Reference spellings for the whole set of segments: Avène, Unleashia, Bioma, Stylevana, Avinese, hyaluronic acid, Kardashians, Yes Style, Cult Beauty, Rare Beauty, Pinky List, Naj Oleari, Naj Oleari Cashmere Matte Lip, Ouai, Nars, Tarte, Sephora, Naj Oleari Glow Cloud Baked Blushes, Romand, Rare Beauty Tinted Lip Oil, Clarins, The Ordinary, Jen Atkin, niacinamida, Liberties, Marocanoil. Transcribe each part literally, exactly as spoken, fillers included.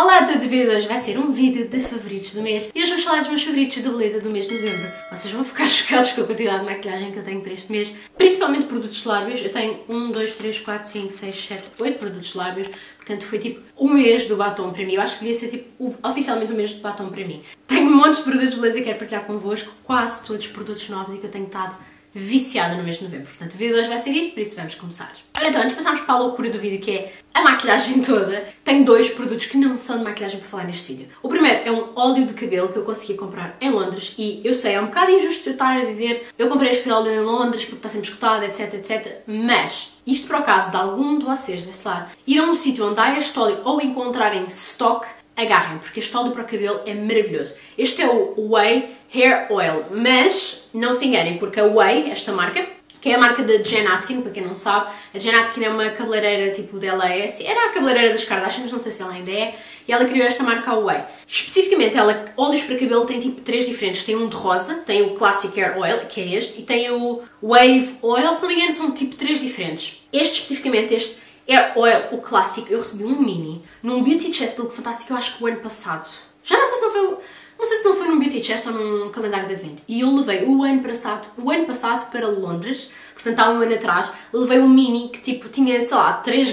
Olá a todos e vídeo de hoje vai ser um vídeo de favoritos do mês e hoje vou falar dos meus favoritos da beleza do mês de novembro. Vocês vão ficar chocados com a quantidade de maquilhagem que eu tenho para este mês, principalmente produtos de lábios. Eu tenho um, dois, três, quatro, cinco, seis, sete, oito produtos de lábios, portanto foi tipo o mês do batom para mim. Eu acho que devia ser tipo oficialmente o mês do batom para mim. Tenho um monte de produtos de beleza que quero partilhar convosco, quase todos produtos novos e que eu tenho estado viciada no mês de novembro. Portanto, o vídeo de hoje vai ser isto, por isso vamos começar. Ora então, antes de passarmos para a loucura do vídeo, que é a maquilhagem toda, tenho dois produtos que não são de maquilhagem para falar neste vídeo. O primeiro é um óleo de cabelo que eu consegui comprar em Londres e eu sei, é um bocado injusto eu estar a dizer eu comprei este óleo em Londres porque está sempre esgotado, etc, etc, mas isto para o caso de algum de vocês desse lado ir a um sítio onde há este óleo ou encontrarem stock, agarrem, porque este óleo para o cabelo é maravilhoso. Este é o Ouai Hair Oil, mas não se enganem, porque a Ouai, esta marca, que é a marca da Jen Atkin, para quem não sabe, a Jen Atkin é uma cabeleireira tipo dela, é, era a cabeleireira das Kardashians, não sei se ela ainda é, e ela criou esta marca Ouai. Especificamente, ela, óleos para cabelo tem tipo três diferentes, tem um de rosa, tem o Classic Hair Oil, que é este, e tem o Wave Oil, se não me engano são tipo três diferentes. Este especificamente, este Hair Oil, o clássico, eu recebi um mini num Beauty Chest Look fantástico, eu acho que o ano passado. Já não sei se não foi, não sei se não foi num Beauty Chest ou num calendário de advento. E eu levei o ano passado, o ano passado para Londres, portanto há um ano atrás, levei um mini que tipo tinha, sei lá, três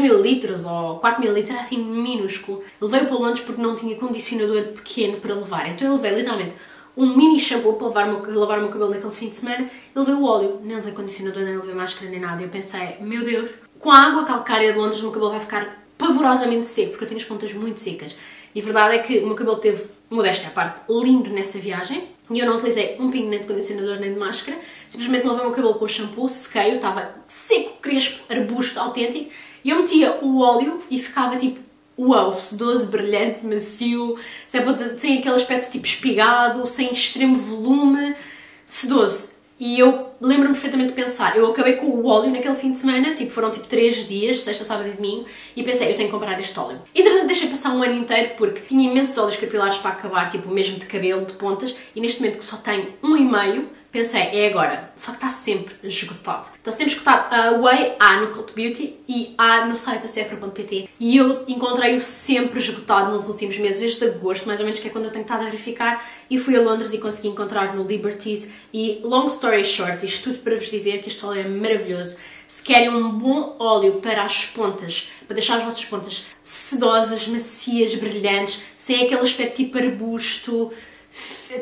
mililitros ou quatro mililitros, era assim minúsculo. Levei-o para Londres porque não tinha condicionador pequeno para levar, então eu levei literalmente um mini shampoo para lavar o, meu, lavar o meu cabelo naquele fim de semana, e levei o óleo, nem levei condicionador, nem levei máscara, nem nada. Eu pensei, meu Deus, com a água calcária de Londres o meu cabelo vai ficar pavorosamente seco, porque eu tenho as pontas muito secas. E a verdade é que o meu cabelo teve, modéstia à parte, lindo nessa viagem, e eu não utilizei um pingo nem de condicionador nem de máscara, simplesmente lavei o meu cabelo com o shampoo, sequei-o, estava seco, crespo, arbusto, autêntico, e eu metia o óleo e ficava tipo, uau, sedoso, brilhante, macio, sem, sem aquele aspecto tipo espigado, sem extremo volume, sedoso. E eu lembro-me perfeitamente de pensar, eu acabei com o óleo naquele fim de semana, tipo foram tipo três dias, sexta, sábado e domingo, e pensei, eu tenho que comprar este óleo. Entretanto deixei passar um ano inteiro porque tinha imensos óleos capilares para acabar, tipo mesmo de cabelo, de pontas, e neste momento que só tenho um e meio, pensei, é agora, só que está sempre esgotado. Está sempre esgotado a Ouai, há no Cult Beauty e há no site da Sephora ponto pt, e eu encontrei-o sempre esgotado nos últimos meses, desde agosto, mais ou menos, que é quando eu tenho estado a verificar, e fui a Londres e consegui encontrar no Liberties. E long story short, isto tudo para vos dizer que este óleo é maravilhoso. Se querem um bom óleo para as pontas, para deixar as vossas pontas sedosas, macias, brilhantes, sem aquele aspecto tipo arbusto,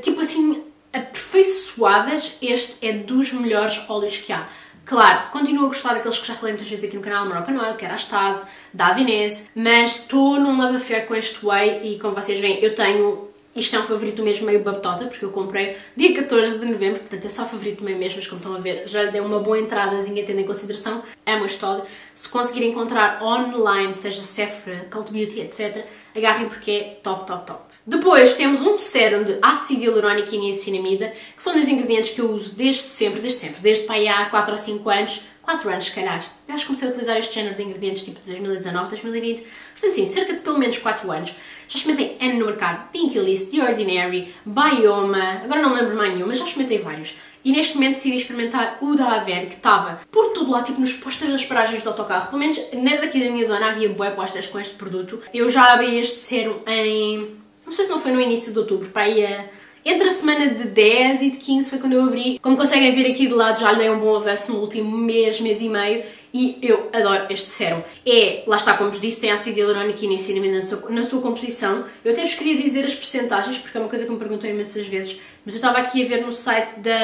tipo assim, aperfeiçoadas, este é dos melhores óleos que há. Claro, continuo a gostar daqueles que já falei muitas vezes aqui no canal, Marocanoil, que era a Stase, da Avinese, mas estou num love affair com este Ouai e como vocês veem, eu tenho, isto é um favorito mesmo meio babtota, porque eu comprei dia catorze de novembro, portanto é só favorito meio mesmo, mas como estão a ver, já deu uma boa entradazinha, tendo em consideração, amo este óleo. Se conseguirem encontrar online, seja Sephora, Cult Beauty, etcétera, agarrem porque é top, top, top. Depois temos um sérum de ácido hialurónico e niacinamida, que são dois ingredientes que eu uso desde sempre, desde sempre, desde para aí há quatro ou cinco anos, quatro anos se calhar. Eu acho que comecei a utilizar este género de ingredientes tipo dois mil e dezanove, dois mil e vinte, portanto sim, cerca de pelo menos quatro anos. Já experimentei N no mercado, Pinky List, The Ordinary, Bioma, agora não me lembro mais nenhum, mas já experimentei vários. E neste momento decidi experimentar o da Avène, que estava por todo lá, tipo nos posters das paragens do autocarro. Pelo menos nessa aqui da minha zona havia bué posters com este produto. Eu já abri este sérum em... não sei se não foi no início de outubro, para aí a... entre a semana de dez e de quinze foi quando eu abri. Como conseguem ver aqui de lado, já lhe dei um bom avanço no último mês, mês e meio, e eu adoro este sérum. É, lá está, como vos disse, tem ácido hialurónico e niacinamida na sua, na sua composição. Eu até vos queria dizer as percentagens, porque é uma coisa que me perguntam imensas vezes, mas eu estava aqui a ver no site da,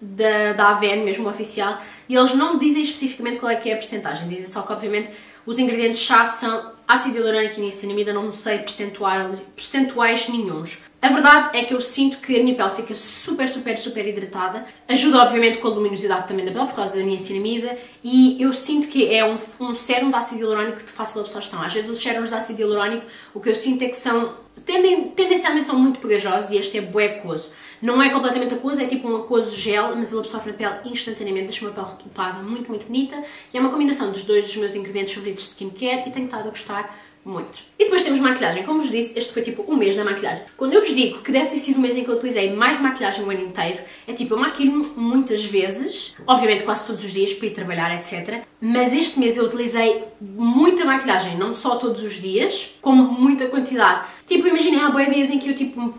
da, da Avène, mesmo oficial, e eles não dizem especificamente qual é que é a percentagem, dizem só que, obviamente, os ingredientes-chave são ácido hialurónico e niacinamida, não sei percentuais, percentuais nenhuns. A verdade é que eu sinto que a minha pele fica super, super, super hidratada. Ajuda, obviamente, com a luminosidade também da pele, por causa da niacinamida. E eu sinto que é um, um sérum de ácido hialurónico de fácil absorção. Às vezes os sérums de ácido hialurónico, o que eu sinto é que são... Tendem, tendencialmente são muito pegajosos e este é bué aquoso. Não é completamente aquoso, é tipo um aquoso gel, mas ele absorve a pele instantaneamente, deixa uma pele repulpada, muito, muito bonita. E é uma combinação dos dois dos meus ingredientes favoritos de skincare e tenho estado a gostar muito. E depois temos maquilhagem. Como vos disse, este foi tipo o mês da maquilhagem. Quando eu vos digo que deve ter sido o mês em que eu utilizei mais maquilhagem o ano inteiro, é tipo, eu maquilho-me muitas vezes, obviamente quase todos os dias para ir trabalhar, etcétera. Mas este mês eu utilizei muita maquilhagem, não só todos os dias, como muita quantidade. Tipo, imaginem, há bué dias em que eu tipo, me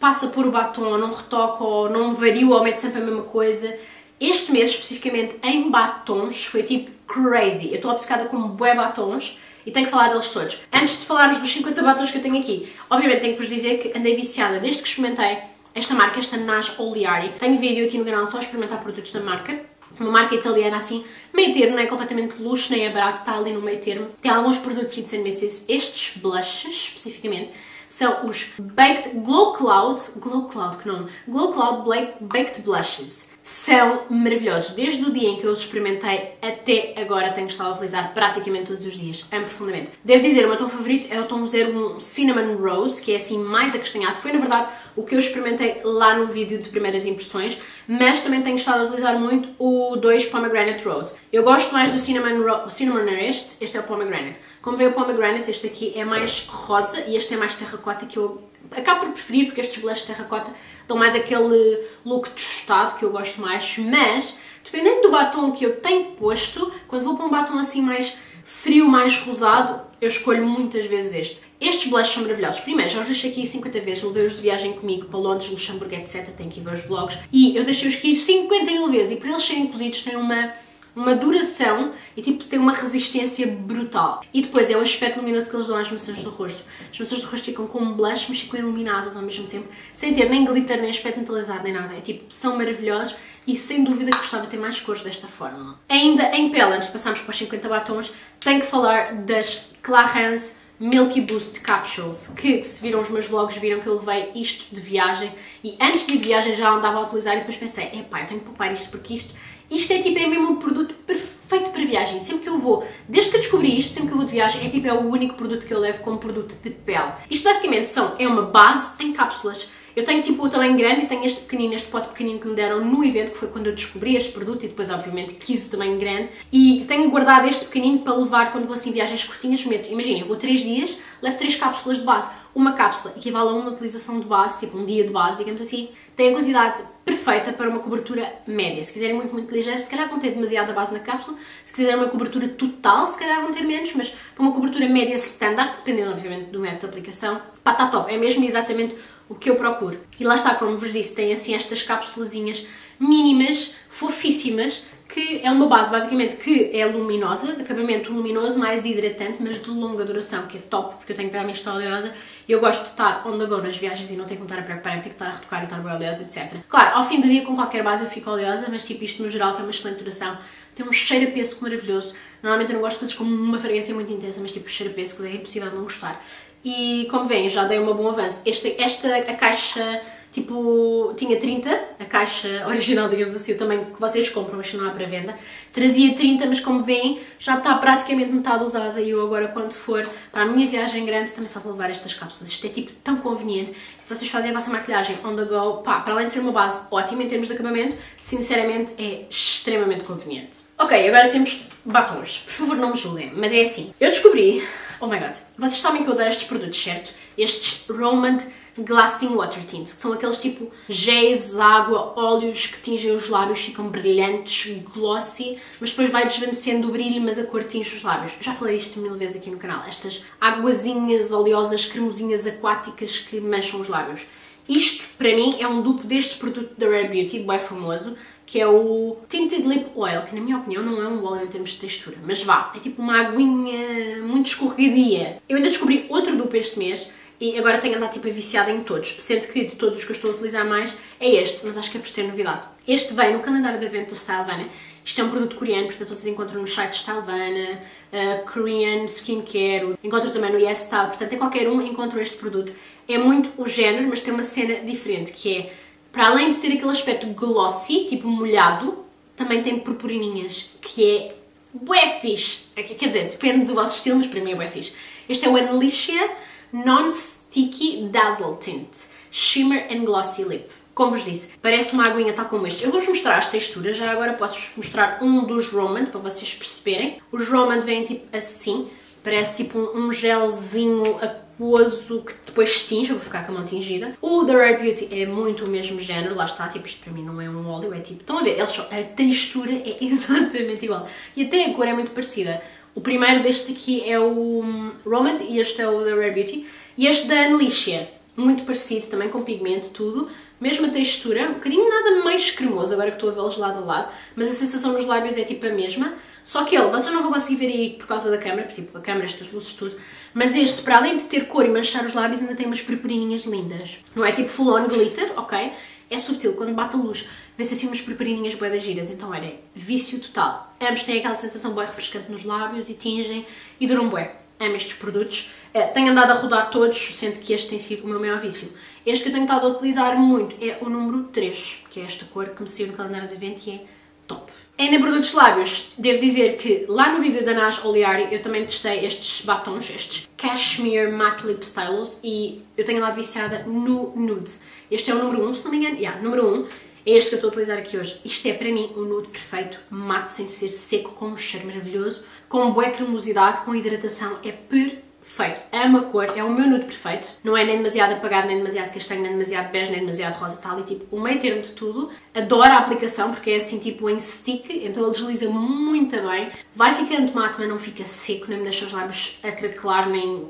passo por o batom, ou não retoco, ou não vario, ou meto sempre a mesma coisa. Este mês, especificamente em batons, foi tipo crazy. Eu estou obcecada com bué batons e tenho que falar deles todos. Antes de falarmos dos cinquenta batons que eu tenho aqui, obviamente tenho que vos dizer que andei viciada desde que experimentei esta marca, esta Naj Oleari. Tenho vídeo aqui no canal só a experimentar produtos da marca. Uma marca italiana assim, meio termo, não é completamente luxo, nem é barato, está ali no meio termo. Tem alguns produtos interessantes. Estes blushes, especificamente, são os Baked Glow Cloud, Glow Cloud, que nome? Glow Cloud Baked Blushes. São maravilhosos. Desde o dia em que eu os experimentei até agora tenho estado a utilizar praticamente todos os dias. Amo profundamente. Devo dizer, o meu tom favorito é o tom zero um Cinnamon Rose, que é assim mais acastanhado. Foi, na verdade, o que eu experimentei lá no vídeo de primeiras impressões, mas também tenho estado a utilizar muito o dois Pomegranate Rose. Eu gosto mais do Cinnamon Rose. O Cinnamon é este, este é o Pomegranate. Como veio o Pomegranate, este aqui é mais rosa e este é mais terracota, que eu acabo por preferir, porque estes blushes de terracota dão mais aquele look tostado que eu gosto mais, mas dependendo do batom que eu tenho posto, quando vou para um batom assim mais frio, mais rosado, eu escolho muitas vezes este. Estes blushes são maravilhosos. Primeiro, já os deixei aqui cinquenta vezes, levei-os de viagem comigo para Londres, Luxemburgo, etcétera. Tem que ir ver os vlogs. E eu deixei-os aqui cinquenta mil vezes e por eles serem cozidos têm uma, uma duração e tipo tem uma resistência brutal. E depois é o aspecto luminoso que eles dão às maçãs do rosto. As maçãs do rosto ficam como blush, mas ficam iluminadas ao mesmo tempo, sem ter nem glitter, nem aspecto metalizado, nem nada. É tipo, são maravilhosos. E sem dúvida que gostava de ter mais cores desta fórmula. Ainda em pele, antes de passarmos para os cinquenta batons, tenho que falar das Clarins Milky Boost Capsules, que se viram os meus vlogs, viram que eu levei isto de viagem e antes de ir de viagem já andava a utilizar e depois pensei, epá, eu tenho que poupar isto porque isto, isto é tipo, é mesmo um produto perfeito para viagem. Sempre que eu vou, desde que eu descobri isto, sempre que eu vou de viagem, é tipo, é o único produto que eu levo como produto de pele. Isto basicamente são, é uma base em cápsulas. Eu tenho tipo o tamanho grande e tenho este pequenino, este pote pequenino que me deram no evento, que foi quando eu descobri este produto e depois obviamente quis o tamanho grande. E tenho guardado este pequenino para levar quando vou assim viagens curtinhas, meto, imagina, eu vou três dias, levo três cápsulas de base. Uma cápsula equivale a uma utilização de base, tipo um dia de base, digamos assim. Tem a quantidade perfeita para uma cobertura média. Se quiserem muito, muito ligeiro, se calhar vão ter demasiada base na cápsula. Se quiserem uma cobertura total, se calhar vão ter menos, mas para uma cobertura média standard, dependendo obviamente do método de aplicação, pá, está top. É mesmo exatamente o que eu procuro. E lá está, como vos disse, tem assim estas cápsulazinhas mínimas, fofíssimas, que é uma base basicamente que é luminosa, de acabamento luminoso, mais de hidratante, mas de longa duração, que é top, porque eu tenho pele muito oleosa e eu gosto de estar on the go nas viagens e não tenho que me estar a preocupar, tenho que estar a retocar e estar bem oleosa, etcétera. Claro, ao fim do dia com qualquer base eu fico oleosa, mas tipo isto no geral tem uma excelente duração, tem um cheiro a pêssego maravilhoso. Normalmente eu não gosto de coisas com uma fragrância muito intensa, mas tipo cheiro a pêssego é impossível não gostar. E como veem, já dei um bom avanço. Esta, esta a caixa, tipo, tinha trinta, a caixa original, digamos assim, o tamanho que vocês compram, mas não há para venda. Trazia trinta, mas como veem, já está praticamente metade usada e eu agora, quando for para a minha viagem grande, também só vou levar estas cápsulas. Isto é, tipo, tão conveniente. Se vocês fazem a vossa maquilhagem on the go, pá, para além de ser uma base ótima em termos de acabamento, sinceramente, é extremamente conveniente. Ok, agora temos batons. Por favor, não me julguem, mas é assim. Eu descobri... Oh my god, vocês sabem que eu adoro estes produtos, certo? Estes Romand Glassing Water Tints, que são aqueles tipo géis, água, óleos que tingem os lábios, ficam brilhantes, glossy, mas depois vai desvanecendo o brilho, mas a cor tinge os lábios. Eu já falei isto mil vezes aqui no canal, estas águazinhas oleosas, cremosinhas aquáticas que mancham os lábios. Isto, para mim, é um duplo deste produto da Rare Beauty, bem famoso, que é o Tinted Lip Oil, que na minha opinião não é um óleo em termos de textura, mas vá, é tipo uma aguinha muito escorregadia. Eu ainda descobri outro duplo este mês e agora tenho andado tipo viciada em todos, sendo que de todos os que eu estou a utilizar mais é este, mas acho que é por ser novidade. Este vem no calendário de advento do Stylevana. Isto é um produto coreano, portanto vocês encontram nos sites Stylevana, uh, Korean Skincare, encontram também no Yes Style, portanto em qualquer um encontram este produto. É muito o género, mas tem uma cena diferente, que é, para além de ter aquele aspecto glossy, tipo molhado, também tem purpurininhas, que é bué fixe. Quer dizer, depende do vosso estilo, mas para mim é bué fixe. Este é o Unleashia Non-Sticky Dazzle Tint Shimmer and Glossy Lip. Como vos disse, parece uma aguinha tal como este. Eu vou-vos mostrar as texturas, já agora posso-vos mostrar um dos Romand, para vocês perceberem. Os Romand vêm tipo assim. parece tipo um, um gelzinho aquoso que depois tinge, eu vou ficar com a mão tingida. O da Rare Beauty é muito o mesmo género, lá está, tipo, isto para mim não é um óleo, é tipo, estão a ver, eles só, a textura é exatamente igual e até a cor é muito parecida. O primeiro deste aqui é o Romand e este é o da Rare Beauty. E este da Unleashia, muito parecido também com pigmento, tudo. Mesma textura, um bocadinho nada mais cremoso, agora que estou a vê-los lado a lado. Mas a sensação nos lábios é tipo a mesma. Só que ele, vocês não vão conseguir ver aí por causa da câmera, porque tipo, a câmera, estas luzes, tudo. Mas este, para além de ter cor e manchar os lábios, ainda tem umas purpurininhas lindas. Não é tipo full on glitter, ok? É subtil, quando bate a luz, vê-se assim umas purpurininhas bué das giras. Então, olha, vício total. Ambos têm aquela sensação bué refrescante nos lábios e tingem e duram bué. Amo estes produtos. É, tenho andado a rodar todos, sendo que este tem sido o meu maior vício. Este que eu tenho estado a utilizar muito é o número três, que é esta cor que me saiu no calendário de advento e é top. Ainda em produtos de lábios, devo dizer que lá no vídeo da Naj Oleari eu também testei estes batons, estes Cashmere Matte Lip Stylos, e eu tenho andado viciada no nude. Este é o número um, se não me engano. Yeah, número um. É este que eu estou a utilizar aqui hoje. Isto é para mim um nude perfeito, mate sem ser seco, com um cheiro maravilhoso, com uma boa cremosidade, com hidratação, é perfeito. Amo a cor, é o meu nude perfeito. Não é nem demasiado apagado, nem demasiado castanho, nem demasiado bege, nem demasiado rosa, tal, e tipo o meio termo de tudo. Adoro a aplicação porque é assim tipo em stick, então ele desliza muito bem. Vai ficando mate, mas não fica seco, nem me deixa os lábios a craquelar, nem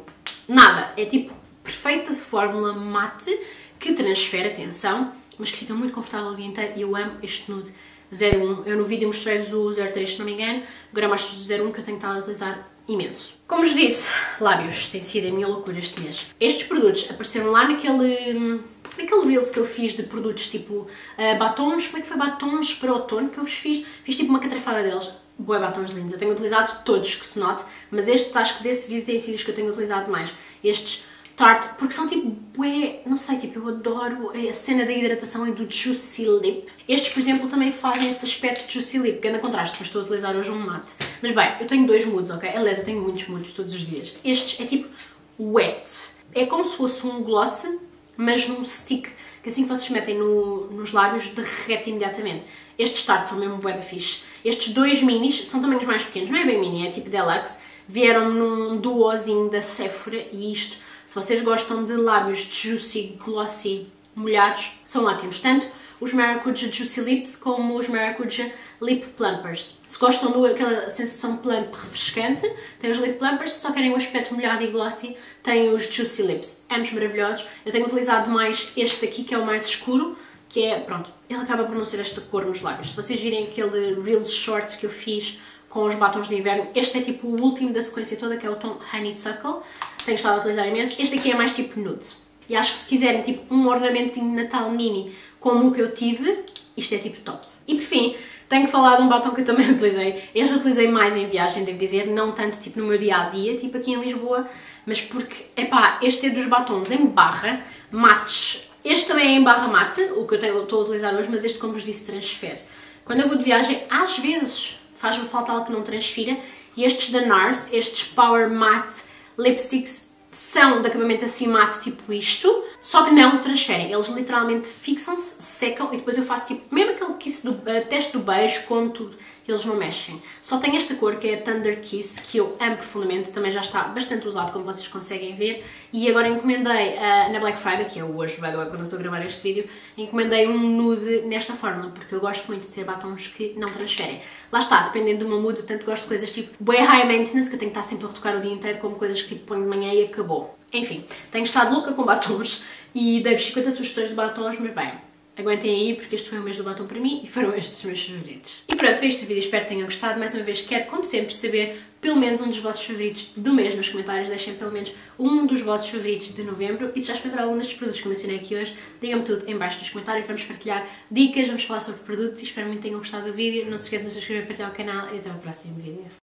nada. É tipo perfeita de fórmula mate, que transfere atenção, mas que fica muito confortável o dia inteiro e eu amo este nude zero um. Eu no vídeo mostrei-vos o zero três, se não me engano, agora mostro-vos o zero um que eu tenho estado a utilizar imenso. Como vos disse, lábios tem sido a minha loucura este mês. Estes produtos apareceram lá naquele, naquele reels que eu fiz de produtos tipo uh, batons, como é que foi? Batons para outono que eu vos fiz, fiz tipo uma catrafada deles. Boa, batons lindos, eu tenho utilizado todos, que se note, mas estes acho que desse vídeo têm sido os que eu tenho utilizado mais. Estes Tarte, porque são tipo, bué, não sei, tipo, eu adoro a cena da hidratação e do Juicy Lip. Estes, por exemplo, também fazem esse aspecto de Juicy Lip, que é na contraste, mas estou a utilizar hoje um mate. Mas bem, eu tenho dois moods, ok? Aliás, eu tenho muitos moods todos os dias. Estes é tipo wet. É como se fosse um gloss, mas num stick, que assim que vocês metem no, nos lábios, derrete imediatamente. Estes Tarte são mesmo bué da fixe. Estes dois minis são tamanhos mais pequenos, não é bem mini, é tipo deluxe. Vieram num duozinho da Sephora e isto... Se vocês gostam de lábios de juicy, glossy, molhados, são ótimos. Tanto os Maracuja Juicy Lips como os Maracuja Lip Plumpers. Se gostam daquela sensação plump refrescante, tem os Lip Plumpers. Se só querem um aspecto molhado e glossy, tem os Juicy Lips. Ambos maravilhosos. Eu tenho utilizado mais este aqui, que é o mais escuro, que é, pronto, ele acaba por não ser esta cor nos lábios. Se vocês virem aquele Reels Short que eu fiz com os batons de inverno, este é tipo o último da sequência toda, que é o tom Honeysuckle. Tenho estado a utilizar imenso. Este aqui é mais tipo nude. E acho que se quiserem tipo um ornamentozinho de Natal mini como o que eu tive, isto é tipo top. E por fim, tenho que falar de um batom que eu também utilizei. Este eu utilizei mais em viagem, devo dizer, não tanto tipo no meu dia-a-dia, tipo aqui em Lisboa, mas porque, epá, este é dos batons em barra, mates. Este também é em barra mate, o que eu, tenho, eu estou a utilizar hoje, mas este, como vos disse, transfere. Quando eu vou de viagem, às vezes faz-me falta algo que não transfira, e estes da Nars, estes Power Matte Lipsticks são de acabamento assim mate, tipo isto, só que não transferem, eles literalmente fixam-se, secam e depois eu faço tipo, mesmo aquele kiss do, uh, teste do beijo, como tudo, eles não mexem. Só tem esta cor que é a Thunder Kiss, que eu amo profundamente, também já está bastante usado, como vocês conseguem ver, e agora encomendei uh, na Black Friday, que é hoje, by the way, quando eu estou a gravar este vídeo, encomendei um nude nesta fórmula, porque eu gosto muito de ter batons que não transferem. Lá está, dependendo do meu mood, eu tanto gosto de coisas tipo bué high maintenance, que eu tenho que estar sempre a retocar o dia inteiro, como coisas que tipo ponho de manhã e acabou. Enfim, tenho estado louca com batons e dei-vos cinquenta sugestões de batons, mas bem, aguentem aí porque este foi o mês do batom para mim e foram estes os meus favoritos. E pronto, foi este o vídeo, espero que tenham gostado. Mais uma vez, quero como sempre saber pelo menos um dos vossos favoritos do mês nos comentários, deixem pelo menos um dos vossos favoritos de novembro e se já experimentaram algum destes produtos que eu mencionei aqui hoje, digam-me tudo em baixo nos comentários, vamos partilhar dicas, vamos falar sobre produtos e espero muito que tenham gostado do vídeo, não se esqueçam de se inscrever e partilhar o canal e até ao próximo vídeo.